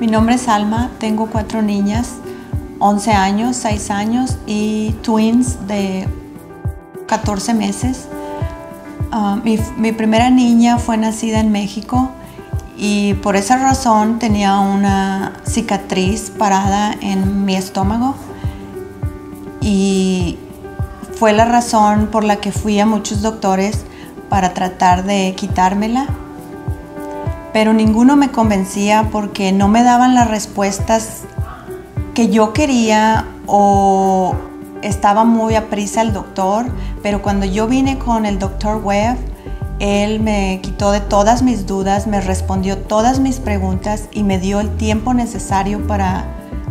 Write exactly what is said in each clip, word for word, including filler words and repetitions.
Mi nombre es Alma, tengo cuatro niñas, once años, seis años y twins de catorce meses. Uh, mi, mi primera niña fue nacida en México y por esa razón tenía una cicatriz parada en mi estómago y fue la razón por la que fui a muchos doctores para tratar de quitármela, pero ninguno me convencía porque no me daban las respuestas que yo quería o estaba muy a prisa el doctor, pero cuando yo vine con el doctor Webb, él me quitó de todas mis dudas, me respondió todas mis preguntas y me dio el tiempo necesario para,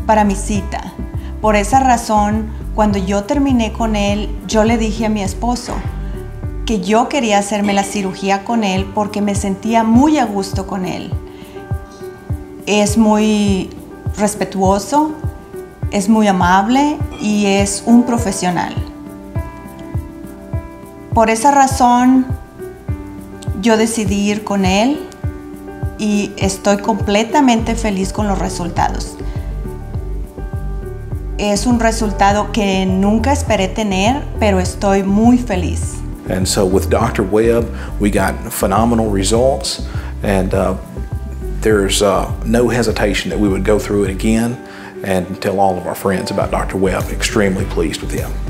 para mi cita. Por esa razón, cuando yo terminé con él, yo le dije a mi esposo que yo quería hacerme la cirugía con él porque me sentía muy a gusto con él. Es muy respetuoso, es muy amable y es un profesional. Por esa razón, yo decidí ir con él y estoy completamente feliz con los resultados. Es un resultado que nunca esperé tener, pero estoy muy feliz. And so with doctor Webb, we got phenomenal results, and uh, there's uh, no hesitation that we would go through it again and tell all of our friends about doctor Webb. Extremely pleased with him.